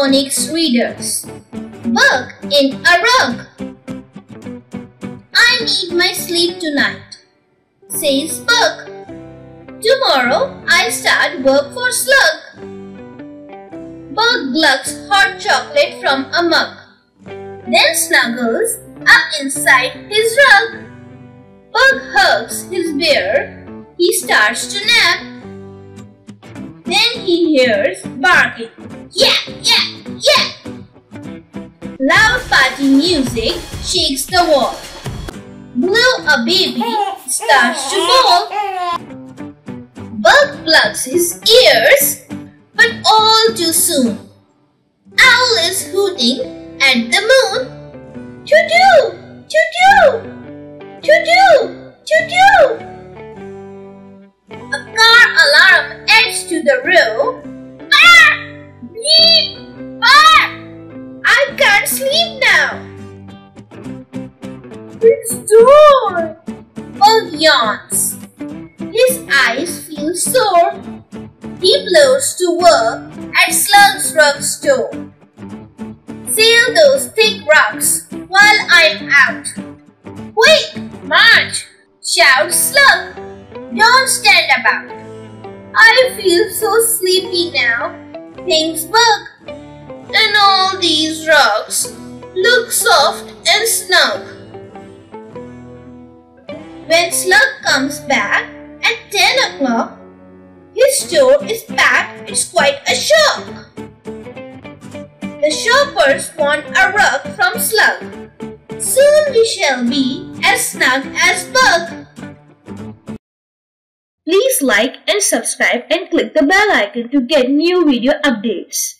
phonics readers. Bug in a rug. I need my sleep tonight, says Bug. Tomorrow I start work for Slug. Bug glucks hot chocolate from a mug, then snuggles up inside his rug. Bug hugs his bear, he starts to nap. Then he hears barking, yap, yap, yap. Loud party music shakes the wall. Blue, a baby, starts to bawl. Bug plugs his ears, but all too soon. Owl is hooting at the moon. Toot-doo, toot-doo, toot-doo, toot-doo. A car alarm adds to the row. Bark! Bleep! Bark! I can't sleep now. It's dawn. Bug yawns. His eyes feel sore. He blows to work at Slug's Rug Store. Sail those thick rocks while I'm out. Quick, march! Shouts Slug. Don't stand about. I feel so sleepy now, thinks Bug. And all these rocks look soft and snug. When Slug comes back at 10 o'clock, his store is packed. It's quite a shock. The shoppers want a rug from Slug. Soon we shall be as snug as Bug. Please like and subscribe and click the bell icon to get new video updates.